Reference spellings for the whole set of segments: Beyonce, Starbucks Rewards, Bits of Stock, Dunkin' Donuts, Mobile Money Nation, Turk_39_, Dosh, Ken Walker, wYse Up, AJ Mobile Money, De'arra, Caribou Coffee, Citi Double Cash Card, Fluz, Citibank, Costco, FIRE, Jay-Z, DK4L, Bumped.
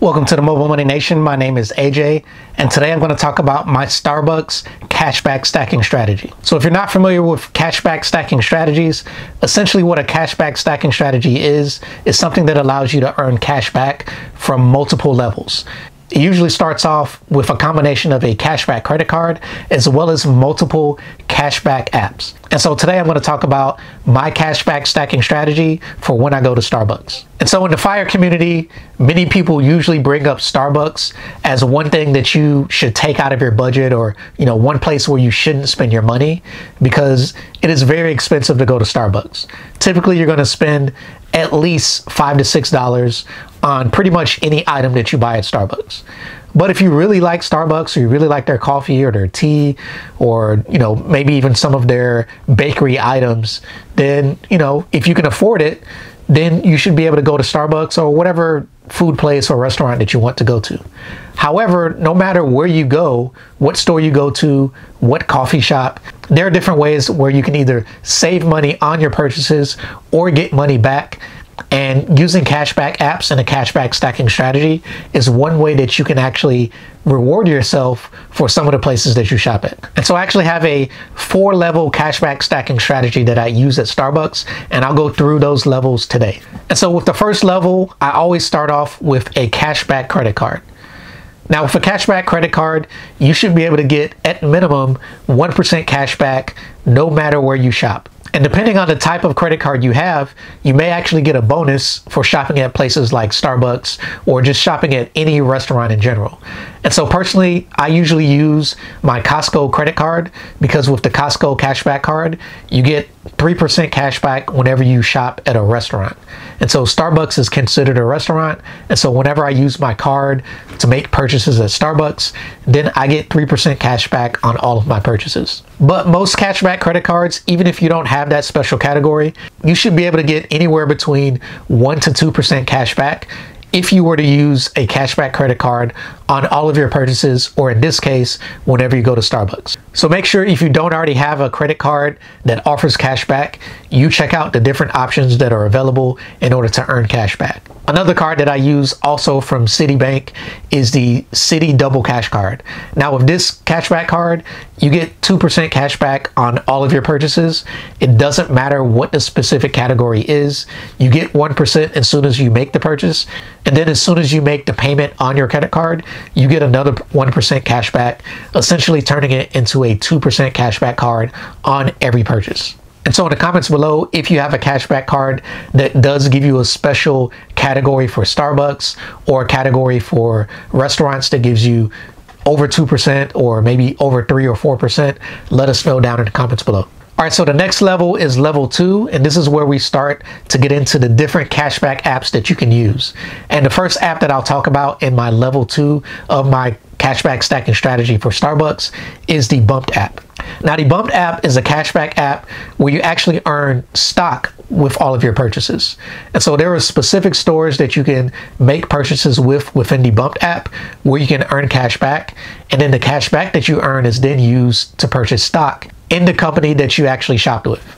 Welcome to the Mobile Money Nation. My name is AJ, and today I'm going to talk about my Starbucks cashback stacking strategy. So if you're not familiar with cashback stacking strategies, essentially what a cashback stacking strategy is something that allows you to earn cashback from multiple levels. It usually starts off with a combination of a cashback credit card as well as multiple cashback apps. And so today I'm going to talk about my cashback stacking strategy for when I go to Starbucks. And so in the FIRE community, many people usually bring up Starbucks as one thing that you should take out of your budget, or, you know, one place where you shouldn't spend your money, because it is very expensive to go to Starbucks. Typically, you're going to spend at least $5 to $6 on pretty much any item that you buy at Starbucks. But if you really like Starbucks, or you really like their coffee or their tea, or, you know, maybe even some of their bakery items, then, you know, if you can afford it, then you should be able to go to Starbucks or whatever food place or restaurant that you want to go to. However, no matter where you go, what store you go to, what coffee shop, there are different ways where you can either save money on your purchases or get money back. And using cashback apps and a cashback stacking strategy is one way that you can actually reward yourself for some of the places that you shop at. And so I actually have a 4-level cashback stacking strategy that I use at Starbucks, and I'll go through those levels today. And so with the first level, I always start off with a cashback credit card. Now with a cashback credit card, you should be able to get at minimum 1% cashback no matter where you shop. And depending on the type of credit card you have, you may actually get a bonus for shopping at places like Starbucks or just shopping at any restaurant in general. And so personally, I usually use my Costco credit card, because with the Costco cashback card, you get 3% cashback whenever you shop at a restaurant. And so Starbucks is considered a restaurant. And so whenever I use my card to make purchases at Starbucks, then I get 3% cashback on all of my purchases. But most cashback credit cards, even if you don't have that special category, you should be able to get anywhere between 1% to 2% cashback if you were to use a cashback credit card on all of your purchases, or in this case, whenever you go to Starbucks. So make sure, if you don't already have a credit card that offers cashback, you check out the different options that are available in order to earn cashback. Another card that I use also from Citibank is the Citi Double Cash Card. Now with this cashback card, you get 2% cashback on all of your purchases. It doesn't matter what the specific category is. You get 1% as soon as you make the purchase. And then as soon as you make the payment on your credit card, you get another 1% cashback, essentially turning it into a 2% cashback card on every purchase. And so in the comments below, if you have a cashback card that does give you a special category for Starbucks, or a category for restaurants that gives you over 2%, or maybe over 3 or 4%, let us know down in the comments below. All right, so the next level is level 2, and this is where we start to get into the different cashback apps that you can use. And the first app that I'll talk about in my level 2 of my cashback stacking strategy for Starbucks is the Bumped app. Now the Bumped app is a cashback app where you actually earn stock with all of your purchases. And so there are specific stores that you can make purchases with within the Bumped app where you can earn cashback. And then the cashback that you earn is then used to purchase stock in the company that you actually shopped with.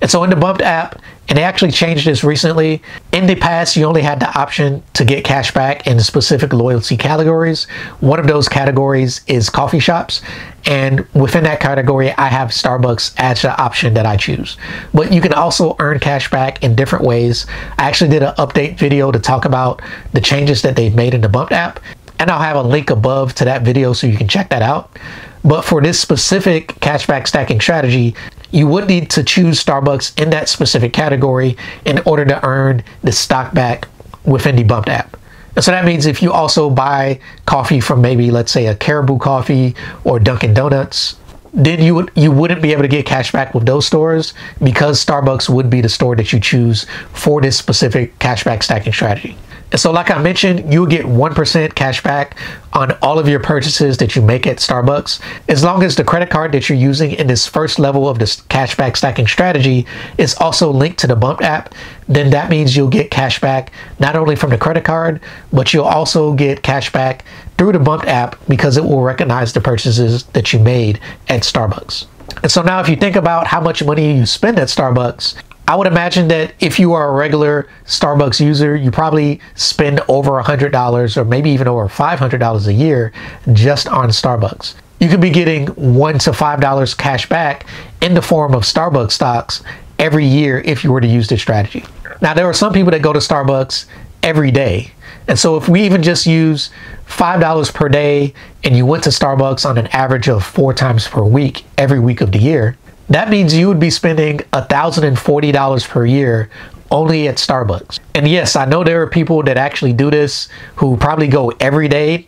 And so in the Bumped app, and they actually changed this recently, in the past you only had the option to get cashback in specific loyalty categories. One of those categories is coffee shops, and within that category I have Starbucks as the option that I choose. But you can also earn cashback in different ways. I actually did an update video to talk about the changes that they've made in the Bumped app, and I'll have a link above to that video so you can check that out. But for this specific cashback stacking strategy, you would need to choose Starbucks in that specific category in order to earn the stock back within the Bumped app. And so that means if you also buy coffee from maybe, let's say, a Caribou Coffee or Dunkin' Donuts, then you wouldn't be able to get cashback with those stores, because Starbucks would be the store that you choose for this specific cashback stacking strategy. And so like I mentioned, you'll get 1% cashback on all of your purchases that you make at Starbucks, as long as the credit card that you're using in this first level of this cashback stacking strategy is also linked to the Bumped app. Then that means you'll get cashback not only from the credit card, but you'll also get cashback through the Bumped app, because it will recognize the purchases that you made at Starbucks. And so now if you think about how much money you spend at Starbucks, I would imagine that if you are a regular Starbucks user, you probably spend over $100 or maybe even over $500 a year just on Starbucks. You could be getting $1 to $5 cash back in the form of Starbucks stocks every year if you were to use this strategy. Now, there are some people that go to Starbucks every day. And so if we even just use $5 per day and you went to Starbucks on an average of 4 times per week, every week of the year, that means you would be spending $1,040 per year only at Starbucks. And yes, I know there are people that actually do this who probably go every day,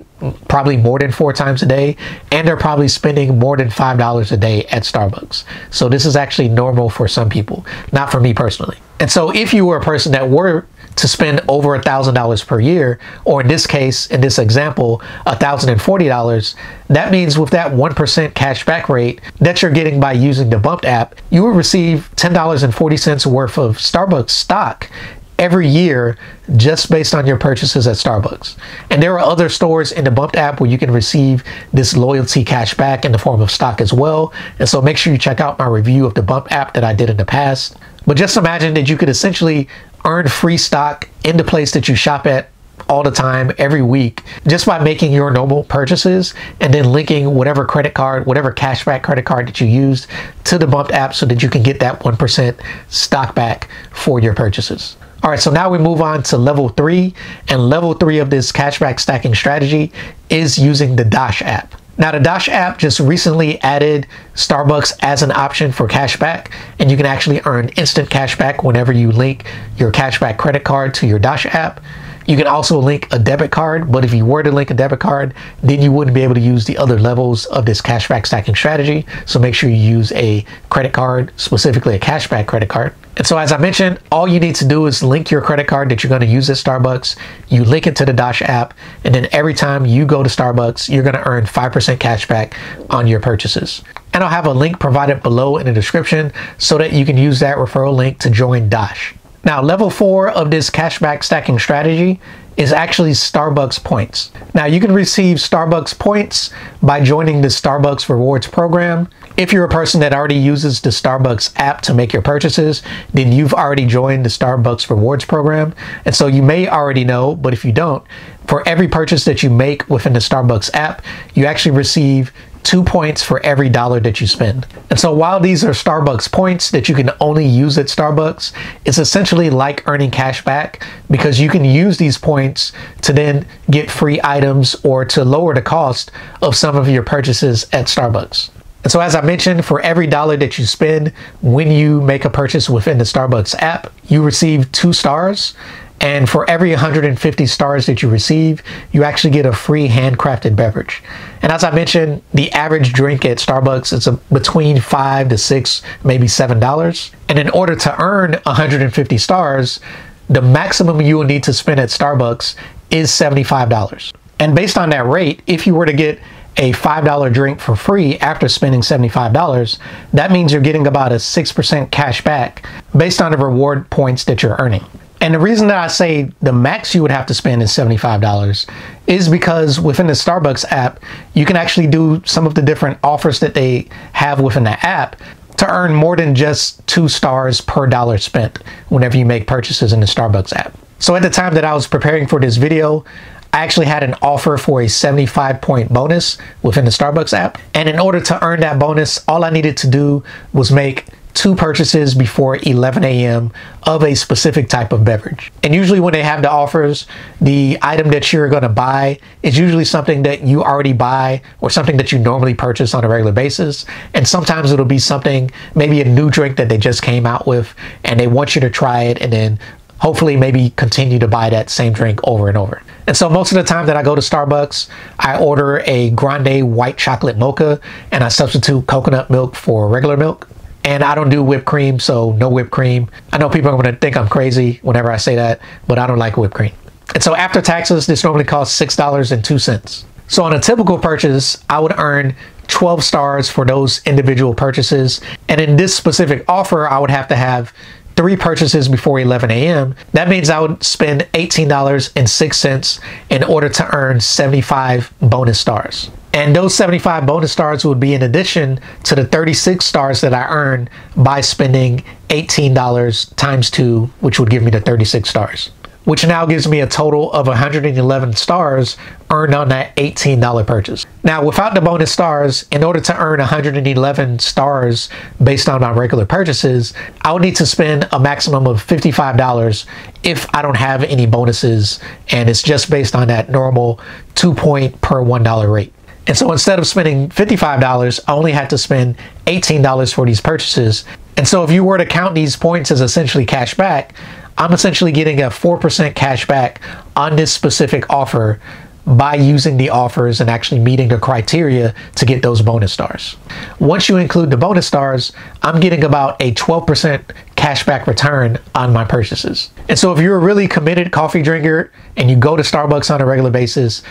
probably more than 4 times a day, and they're probably spending more than $5 a day at Starbucks. So this is actually normal for some people, not for me personally. And so if you were a person that were to spend over $1,000 per year, or in this case, in this example, $1,040, that means with that 1% cashback rate that you're getting by using the Bumped app, you will receive $10.40 worth of Starbucks stock every year just based on your purchases at Starbucks. And there are other stores in the Bumped app where you can receive this loyalty cash back in the form of stock as well. And so make sure you check out my review of the Bumped app that I did in the past. But just imagine that you could essentially earn free stock in the place that you shop at all the time, every week, just by making your normal purchases and then linking whatever credit card, whatever cashback credit card that you used to the Bumped app so that you can get that 1% stock back for your purchases. All right, so now we move on to level 3, and level 3 of this cashback stacking strategy is using the Dosh app. Now, the Dosh app just recently added Starbucks as an option for cashback, and you can actually earn instant cashback whenever you link your cashback credit card to your Dosh app. You can also link a debit card, but if you were to link a debit card, then you wouldn't be able to use the other levels of this cashback stacking strategy. So make sure you use a credit card, specifically a cashback credit card. And so as I mentioned, all you need to do is link your credit card that you're going to use at Starbucks. You link it to the Dosh app, and then every time you go to Starbucks, you're going to earn 5% cashback on your purchases. And I'll have a link provided below in the description so that you can use that referral link to join Dosh. Now, level 4 of this cashback stacking strategy is actually Starbucks points. Now, you can receive Starbucks points by joining the Starbucks Rewards program. If you're a person that already uses the Starbucks app to make your purchases, then you've already joined the Starbucks Rewards program. And so you may already know, but if you don't, for every purchase that you make within the Starbucks app, you actually receive 2 points for every dollar that you spend. And so while these are Starbucks points that you can only use at Starbucks, it's essentially like earning cash back because you can use these points to then get free items or to lower the cost of some of your purchases at Starbucks. And so as I mentioned, for every dollar that you spend when you make a purchase within the Starbucks app, you receive 2 stars. And for every 150 stars that you receive, you actually get a free handcrafted beverage. And as I mentioned, the average drink at Starbucks is between $5 to $6, maybe $7. And in order to earn 150 stars, the maximum you will need to spend at Starbucks is $75. And based on that rate, if you were to get a $5 drink for free after spending $75, that means you're getting about a 6% cash back based on the reward points that you're earning. And the reason that I say the max you would have to spend is $75 is because within the Starbucks app, you can actually do some of the different offers that they have within the app to earn more than just 2 stars per dollar spent whenever you make purchases in the Starbucks app. So at the time that I was preparing for this video, I actually had an offer for a 75-point bonus within the Starbucks app. And in order to earn that bonus, all I needed to do was make 2 purchases before 11 a.m. of a specific type of beverage. And usually when they have the offers, the item that you're gonna buy is usually something that you already buy or something that you normally purchase on a regular basis. And sometimes it'll be something, maybe a new drink that they just came out with and they want you to try it and then hopefully maybe continue to buy that same drink over and over. And so most of the time that I go to Starbucks, I order a grande white chocolate mocha and I substitute coconut milk for regular milk. And I don't do whipped cream, so no whipped cream. I know people are gonna think I'm crazy whenever I say that, but I don't like whipped cream. And so after taxes, this normally costs $6.02. So on a typical purchase, I would earn 12 stars for those individual purchases. And in this specific offer, I would have to have 3 purchases before 11 a.m. That means I would spend $18.06 in order to earn 75 bonus stars. And those 75 bonus stars would be in addition to the 36 stars that I earned by spending $18 times 2, which would give me the 36 stars, which now gives me a total of 111 stars earned on that $18 purchase. Now, without the bonus stars, in order to earn 111 stars based on my regular purchases, I would need to spend a maximum of $55 if I don't have any bonuses, and it's just based on that normal 2 point per $1 rate. And so instead of spending $55, I only had to spend $18 for these purchases. And so if you were to count these points as essentially cash back, I'm essentially getting a 4% cash back on this specific offer by using the offers and actually meeting the criteria to get those bonus stars. Once you include the bonus stars, I'm getting about a 12% cashback return on my purchases. And so if you're a really committed coffee drinker and you go to Starbucks on a regular basis,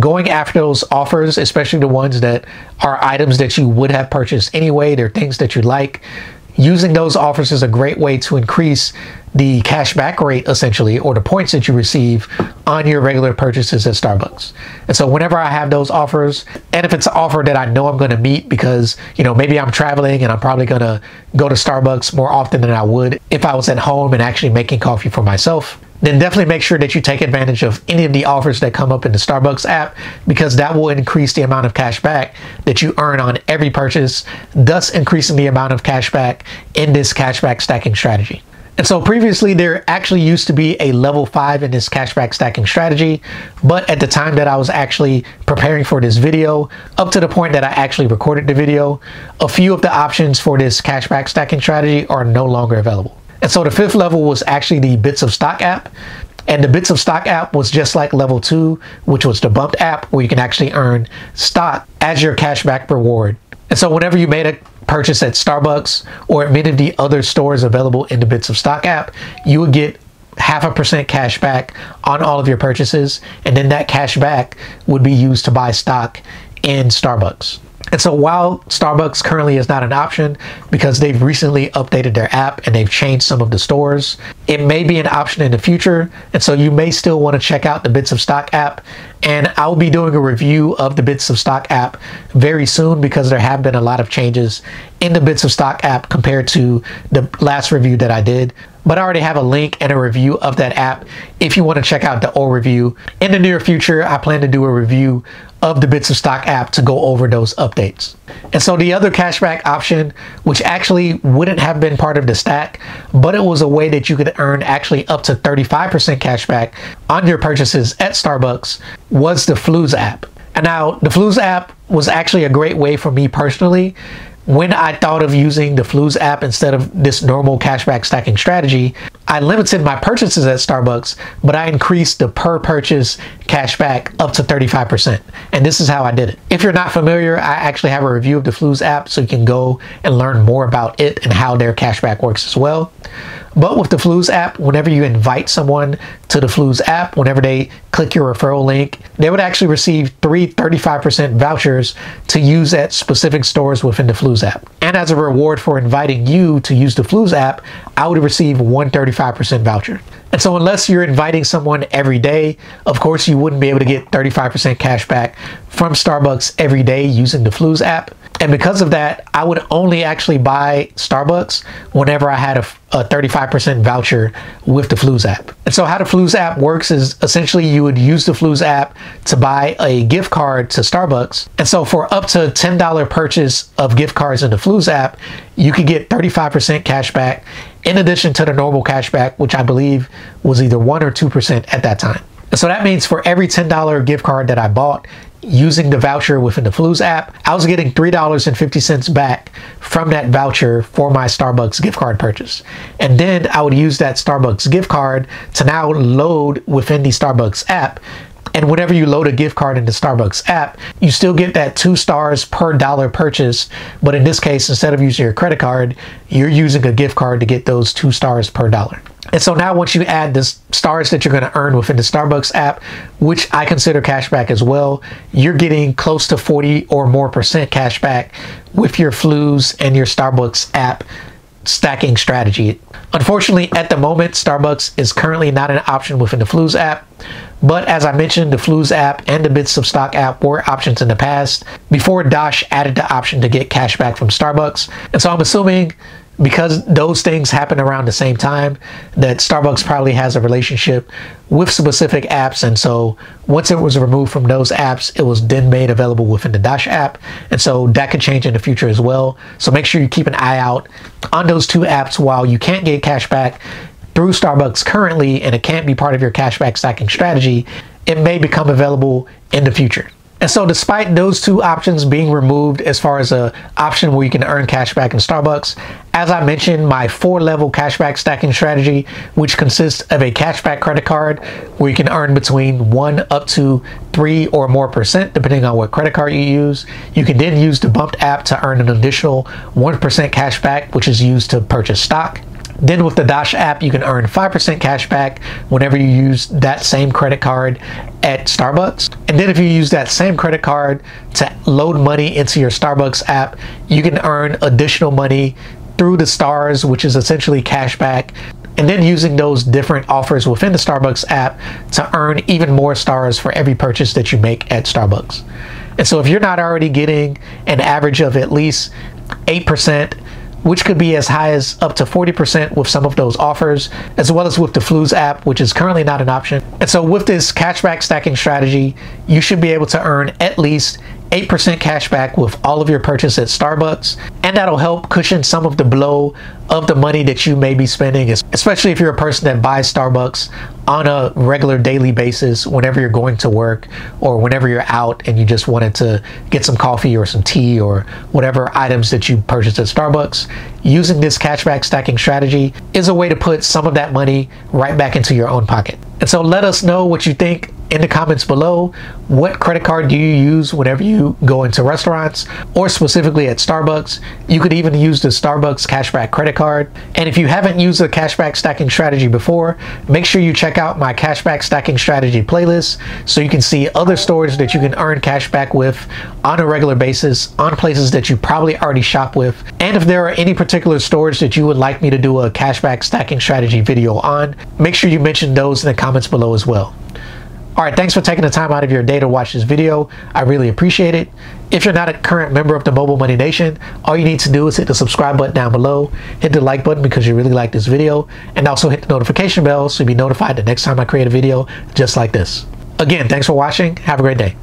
going after those offers, especially the ones that are items that you would have purchased anyway, they're things that you like, using those offers is a great way to increase the cashback rate, essentially, or the points that you receive on your regular purchases at Starbucks. And so whenever I have those offers, and if it's an offer that I know I'm going to meet because, you know, maybe I'm traveling and I'm probably going to go to Starbucks more often than I would if I was at home and actually making coffee for myself, then definitely make sure that you take advantage of any of the offers that come up in the Starbucks app, because that will increase the amount of cash back that you earn on every purchase, thus increasing the amount of cash back in this cashback stacking strategy. And so previously there actually used to be a level 5 in this cashback stacking strategy, but at the time that I was actually preparing for this video, up to the point that I actually recorded the video, a few of the options for this cashback stacking strategy are no longer available. And so the 5th level was actually the Bits of Stock app. And the Bits of Stock app was just like level 2, which was the Bumped app, where you can actually earn stock as your cashback reward. And so whenever you made a purchase at Starbucks or at many of the other stores available in the Bits of Stock app, you would get 0.5% cash back on all of your purchases. And then that cash back would be used to buy stock in Starbucks. And so while Starbucks currently is not an option because they've recently updated their app and they've changed some of the stores, it may be an option in the future. And so you may still want to check out the Bits of Stock app. And I'll be doing a review of the Bits of Stock app very soon, because there have been a lot of changes in the Bits of Stock app compared to the last review that I did. But I already have a link and a review of that app if you want to check out the old review. In the near future, I plan to do a review of the Bits of Stock app to go over those updates. And so the other cashback option, which actually wouldn't have been part of the stack, but it was a way that you could earn actually up to 35% cashback on your purchases at Starbucks, was the Fluz app. And now the Fluz app was actually a great way for me personally. When I thought of using the Fluz app instead of this normal cashback stacking strategy, I limited my purchases at Starbucks, but I increased the per purchase cashback up to 35%. And this is how I did it. If you're not familiar, I actually have a review of the Fluz app, so you can go and learn more about it and how their cashback works as well. But with the Fluz app, whenever you invite someone to the Fluz app, whenever they click your referral link, they would actually receive 3 35% vouchers to use at specific stores within the Fluz app. And as a reward for inviting you to use the Fluz app, I would receive 1 35% voucher. And so unless you're inviting someone every day, of course, you wouldn't be able to get 35% cash back from Starbucks every day using the Fluz app. And because of that, I would only actually buy Starbucks whenever I had a 35% voucher with the Fluz app. And so how the Fluz app works is essentially you would use the Fluz app to buy a gift card to Starbucks. And so for up to $10 purchase of gift cards in the Fluz app, you could get 35% cash back, in addition to the normal cashback, which I believe was either 1 or 2% at that time. And so that means for every $10 gift card that I bought using the voucher within the Fluz app, I was getting $3.50 back from that voucher for my Starbucks gift card purchase. And then I would use that Starbucks gift card to now load within the Starbucks app. And whenever you load a gift card in the Starbucks app, you still get that 2 stars per $1 purchase. But in this case, instead of using your credit card, you're using a gift card to get those 2 stars per $1. And so now once you add the stars that you're going to earn within the Starbucks app, which I consider cashback as well, you're getting close to 40% or more cashback with your Fluz and your Starbucks app stacking strategy. Unfortunately, at the moment, Starbucks is currently not an option within the Fluz app. But as I mentioned, the Fluz app and the Bits of Stock app were options in the past before Dosh added the option to get cash back from Starbucks. And so I'm assuming because those things happen around the same time that Starbucks probably has a relationship with specific apps. And so once it was removed from those apps, it was then made available within the Dosh app. And so that could change in the future as well. So make sure you keep an eye out on those two apps. While you can't get cash back through Starbucks currently, and it can't be part of your cashback stacking strategy, it may become available in the future. And so despite those two options being removed as far as an option where you can earn cashback in Starbucks, as I mentioned, my 4-level cashback stacking strategy, which consists of a cashback credit card where you can earn between 1% up to 3% or more, depending on what credit card you use. You can then use the Bumped app to earn an additional 1% cashback, which is used to purchase stock. Then with the Dosh app, you can earn 5% cash back whenever you use that same credit card at Starbucks. And then if you use that same credit card to load money into your Starbucks app, you can earn additional money through the stars, which is essentially cash back. And then using those different offers within the Starbucks app to earn even more stars for every purchase that you make at Starbucks. And so if you're not already getting an average of at least 8%, which could be as high as up to 40% with some of those offers, as well as with the Fluz app, which is currently not an option. And so with this cashback stacking strategy, you should be able to earn at least 8% cashback with all of your purchase at Starbucks, and that'll help cushion some of the blow of the money that you may be spending, especially if you're a person that buys Starbucks on a regular daily basis whenever you're going to work or whenever you're out and you just wanted to get some coffee or some tea or whatever items that you purchased at Starbucks. Using this cashback stacking strategy is a way to put some of that money right back into your own pocket. And so let us know what you think in the comments below. What credit card do you use whenever you go into restaurants or specifically at Starbucks? You could even use the Starbucks cashback credit card. And if you haven't used a cashback stacking strategy before, make sure you check out my cashback stacking strategy playlist so you can see other stores that you can earn cashback with on a regular basis, on places that you probably already shop with. And if there are any particular stores that you would like me to do a cashback stacking strategy video on, make sure you mention those in the comments below as well. All right, thanks for taking the time out of your day to watch this video. I really appreciate it. If you're not a current member of the Mobile Money Nation, all you need to do is hit the subscribe button down below, hit the like button because you really like this video, and also hit the notification bell so you'll be notified the next time I create a video just like this. Again, thanks for watching. Have a great day.